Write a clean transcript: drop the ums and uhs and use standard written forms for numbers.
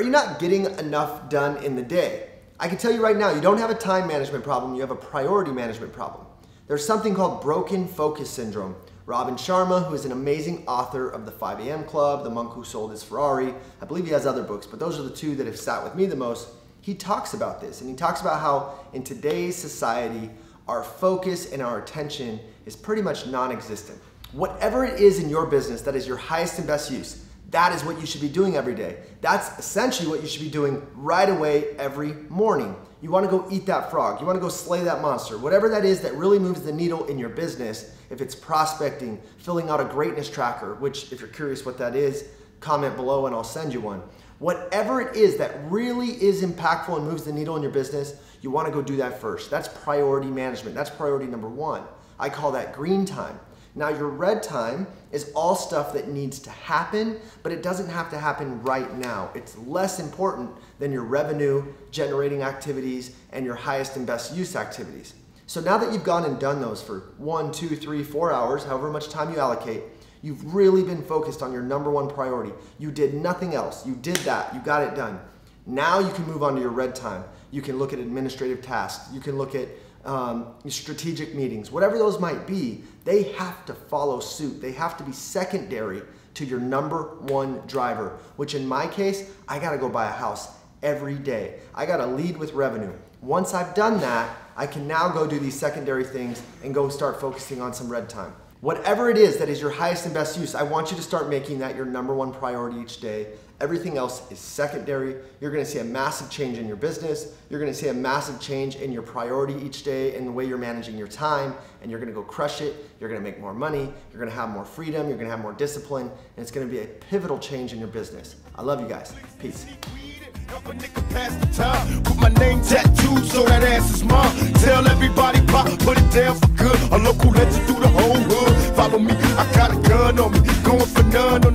Are you not getting enough done in the day? I can tell you right now, you don't have a time management problem, you have a priority management problem. There's something called broken focus syndrome. Robin Sharma, who is an amazing author of The 5AM Club, The Monk Who Sold His Ferrari, I believe he has other books, but those are the two that have sat with me the most. He talks about this, and he talks about how in today's society, our focus and our attention is pretty much non-existent. Whatever it is in your business that is your highest and best use, that is what you should be doing every day. That's essentially what you should be doing right away every morning. You wanna go eat that frog. You wanna go slay that monster. Whatever that is that really moves the needle in your business, if it's prospecting, filling out a greatness tracker, which if you're curious what that is, comment below and I'll send you one. Whatever it is that really is impactful and moves the needle in your business, you wanna go do that first. That's priority management. That's priority number one. I call that green time. Now your red time is all stuff that needs to happen, but it doesn't have to happen right now. It's less important than your revenue generating activities and your highest and best use activities. So now that you've gone and done those for 1, 2, 3, 4 hours, however much time you allocate, you've really been focused on your number one priority. You did nothing else. You did that. You got it done. Now you can move on to your red time. You can look at administrative tasks. You can look at strategic meetings, whatever those might be. They have to follow suit. They have to be secondary to your number one driver, which in my case, I gotta go buy a house every day. I gotta lead with revenue. Once I've done that, I can now go do these secondary things and go start focusing on some red time. Whatever it is that is your highest and best use, I want you to start making that your number one priority each day. Everything else is secondary. You're gonna see a massive change in your business. You're gonna see a massive change in your priority each day and the way you're managing your time, and you're gonna go crush it. You're gonna make more money. You're gonna have more freedom. You're gonna have more discipline, and it's gonna be a pivotal change in your business. I love you guys. Peace. Put my name tattooed so that ass is mine. Tell everybody pop, put it down for good. A local legend through the whole hood. Follow me, I got a gun on me, going for none on the